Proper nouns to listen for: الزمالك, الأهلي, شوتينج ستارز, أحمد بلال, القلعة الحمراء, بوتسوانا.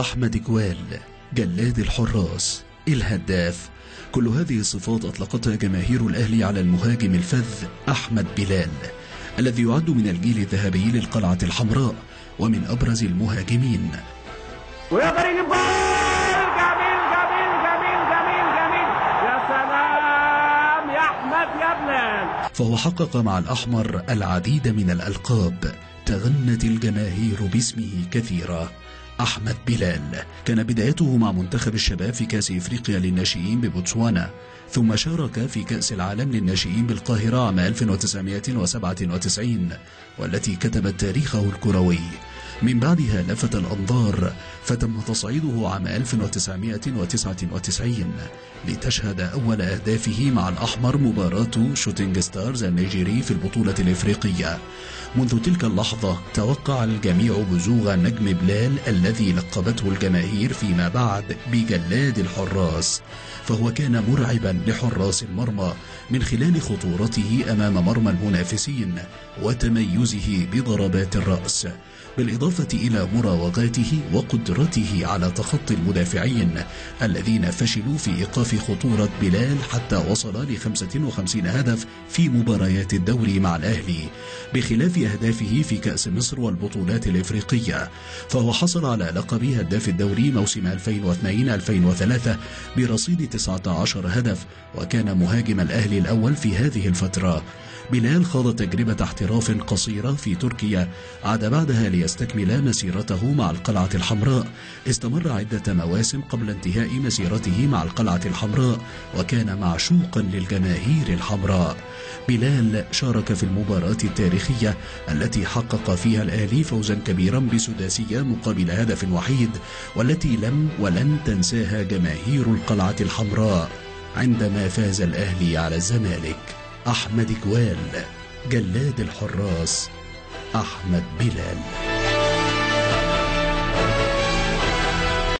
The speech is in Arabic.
أحمد جوال، جلاد الحراس، الهداف، كل هذه الصفات أطلقتها جماهير الأهلي على المهاجم الفذ أحمد بلال الذي يعد من الجيل الذهبي للقلعة الحمراء ومن أبرز المهاجمين. ويا فريق الجول، جميل جميل جميل جميل جميل، يا سلام يا أحمد يا بلال. فهو حقق مع الأحمر العديد من الألقاب تغنت الجماهير باسمه كثيرا. أحمد بلال كان بدايته مع منتخب الشباب في كأس إفريقيا للناشئين ببوتسوانا، ثم شارك في كأس العالم للناشئين بالقاهرة عام 1997 والتي كتبت تاريخه الكروي. من بعدها لفت الأنظار فتم تصعيده عام 1999 لتشهد أول أهدافه مع الأحمر مباراة شوتينج ستارز النيجيري في البطولة الإفريقية. منذ تلك اللحظة توقع الجميع بزوغ نجم بلال الذي لقبته الجماهير فيما بعد بجلاد الحراس، فهو كان مرعبا لحراس المرمى من خلال خطورته أمام مرمى المنافسين وتميزه بضربات الرأس، بالإضافة إلى مراوغاته وقدرته على تخطي المدافعين الذين فشلوا في إيقاف خطورة بلال حتى وصل ل 55 هدف في مباريات الدوري مع الأهلي، بخلاف أهدافه في كأس مصر والبطولات الإفريقية. فهو حصل على لقب هداف الدوري موسم 2002-2003 برصيد 19 هدف، وكان مهاجم الأهلي الأول في هذه الفترة. بلال خاض تجربة احتراف قصيرة في تركيا عاد بعدها ليستكمل مسيرته مع القلعة الحمراء. استمر عدة مواسم قبل انتهاء مسيرته مع القلعة الحمراء وكان معشوقا للجماهير الحمراء. بلال شارك في المباراة التاريخية التي حقق فيها الأهلي فوزا كبيرا بسداسية مقابل هدف وحيد، والتي لم ولن تنساها جماهير القلعة الحمراء عندما فاز الأهلي على الزمالك. أحمد جوال، جلاد الحراس، أحمد بلال.